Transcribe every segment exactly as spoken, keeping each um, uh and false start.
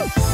Music.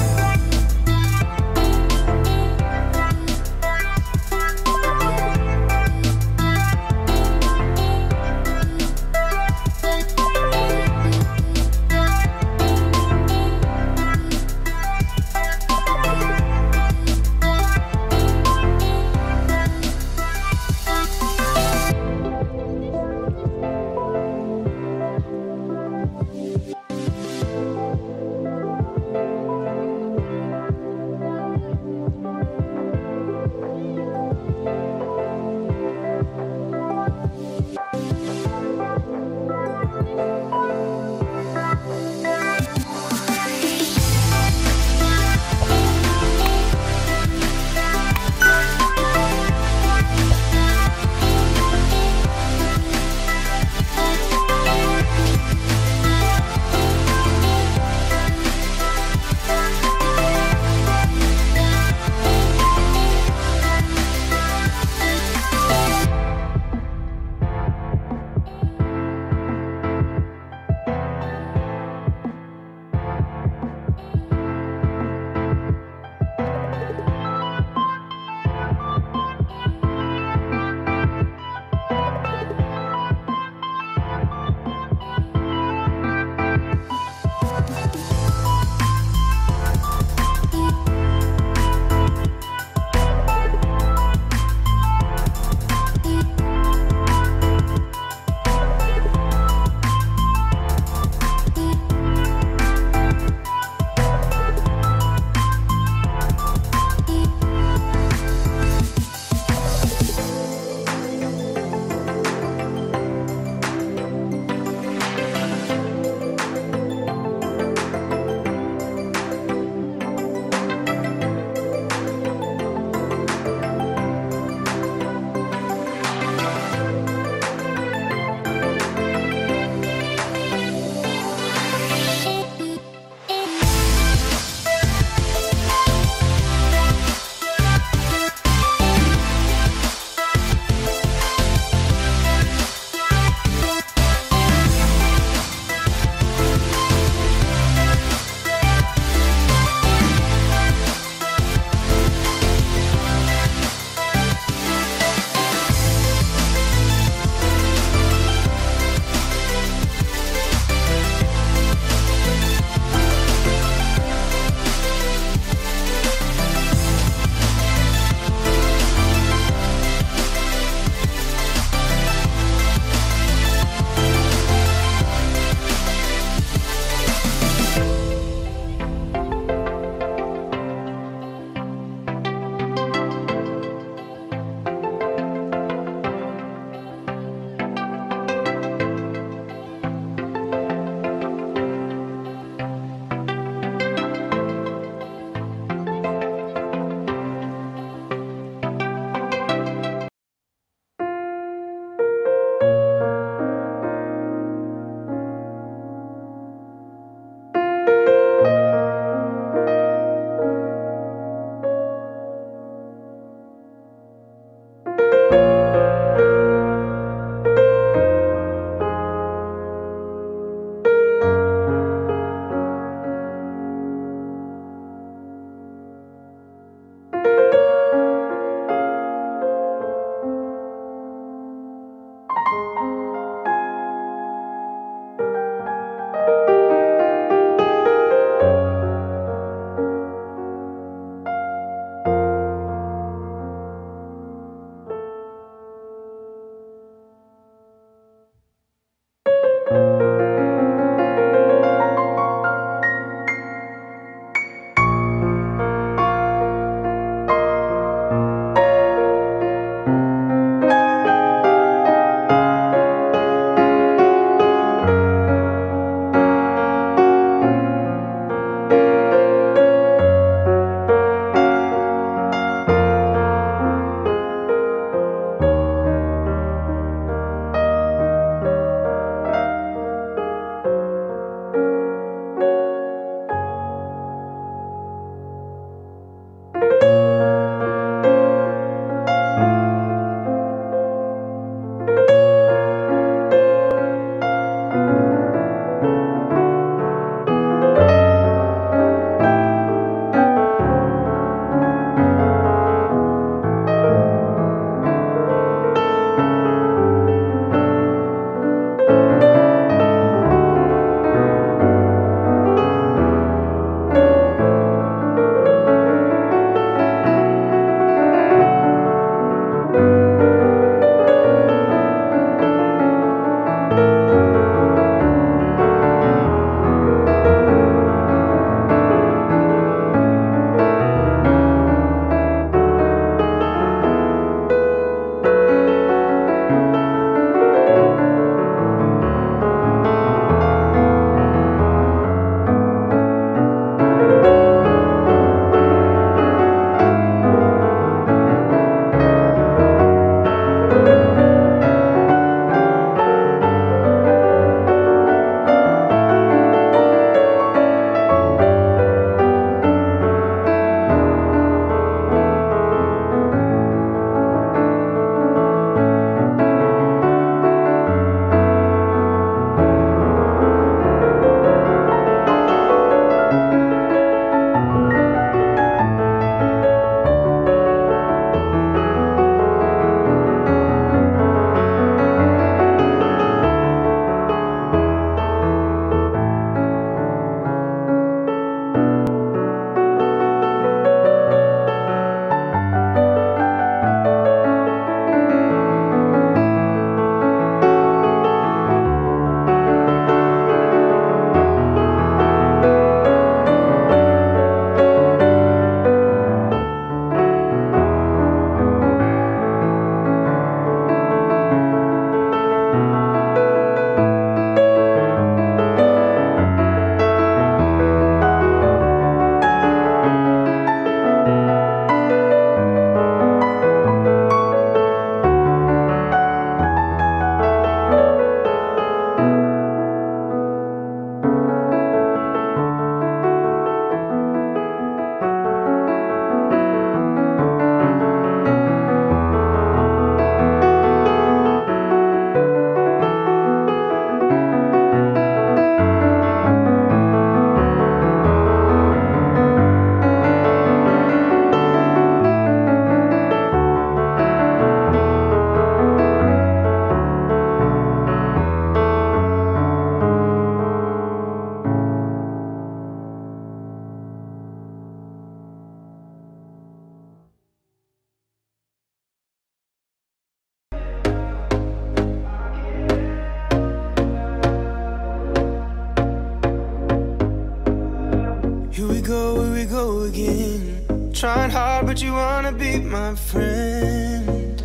go, here we go again. Trying hard, but you wanna be my friend.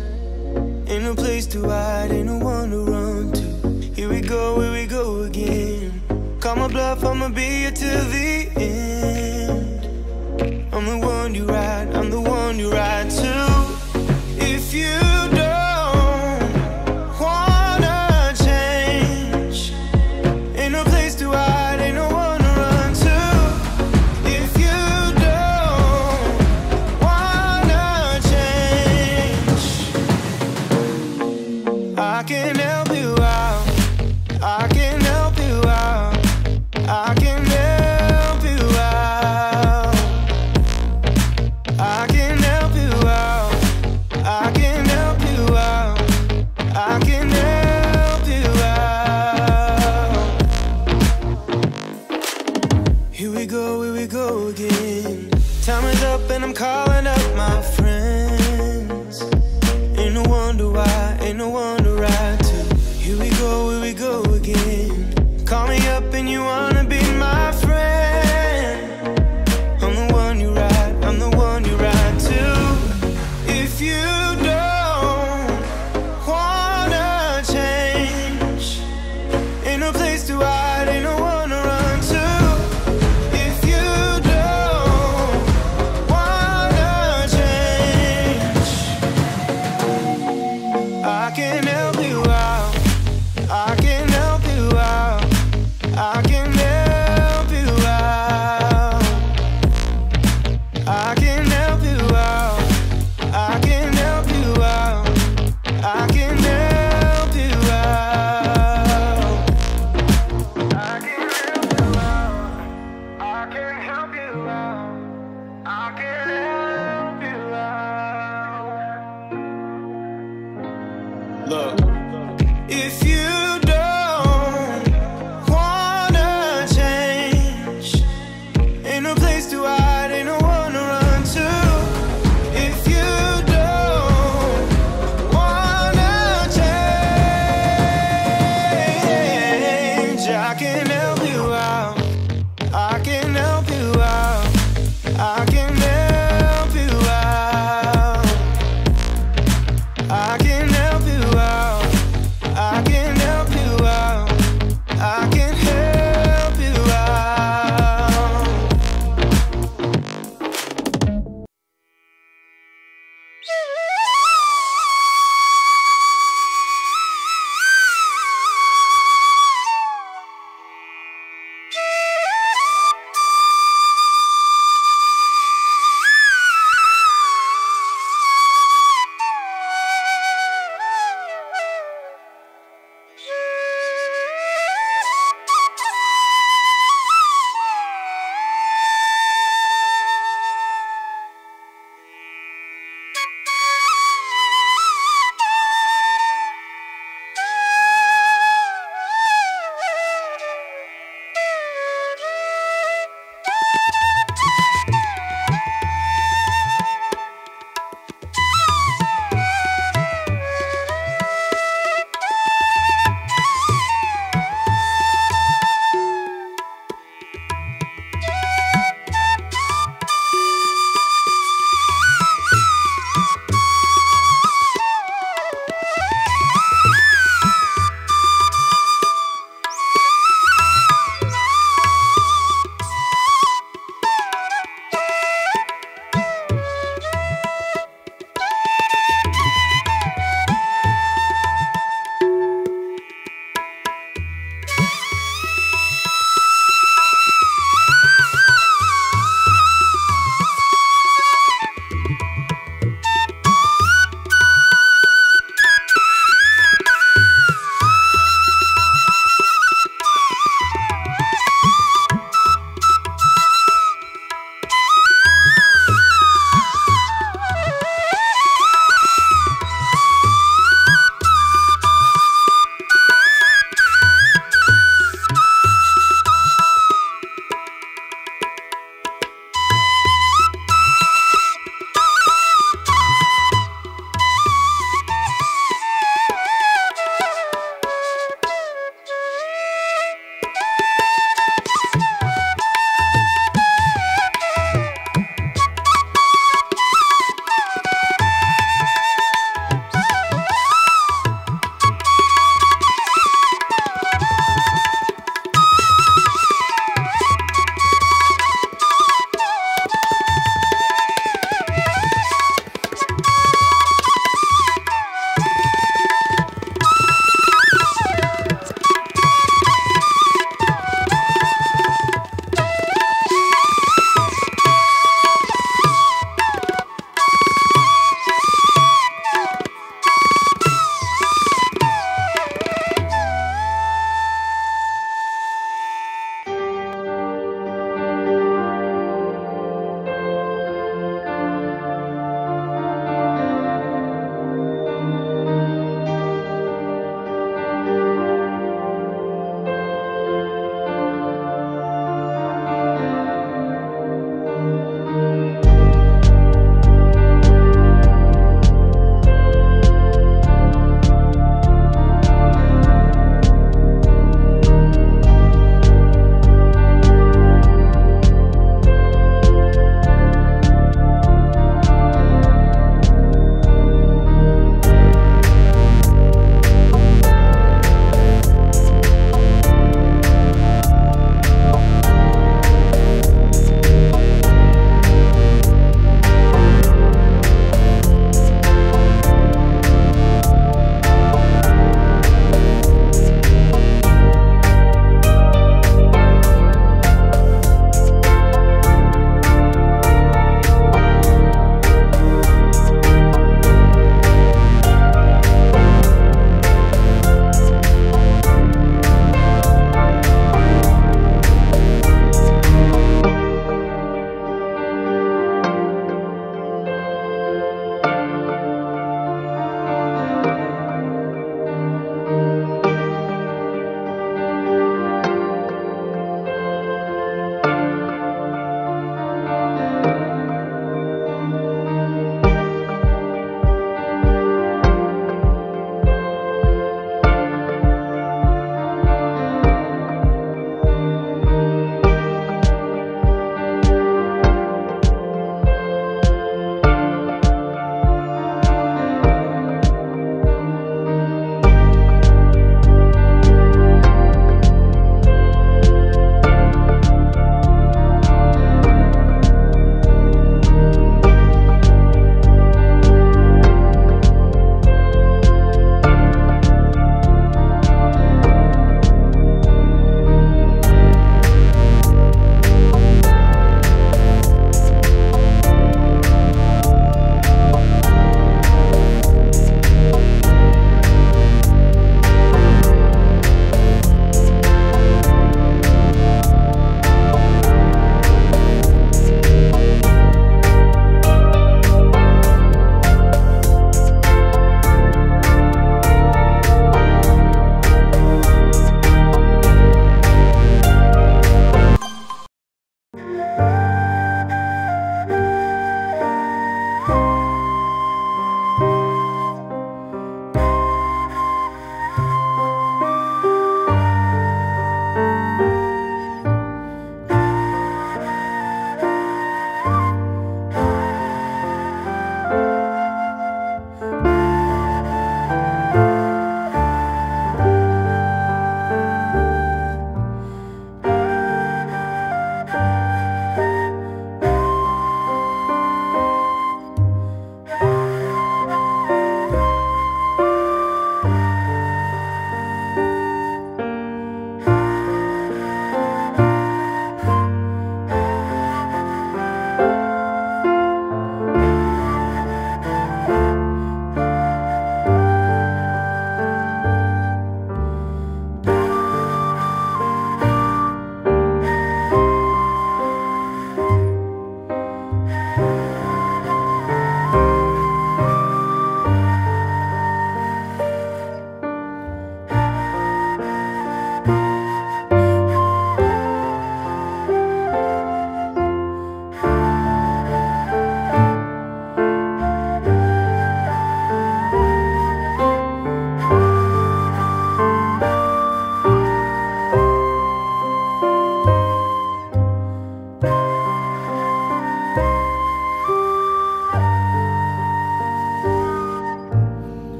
Ain't no place to hide, ain't no one to run to. Here we go, here we go again. Call my bluff, I'ma be here till the end. I'm the one you ride, I'm the one you ride to. If you call me up and you wanna be my friend.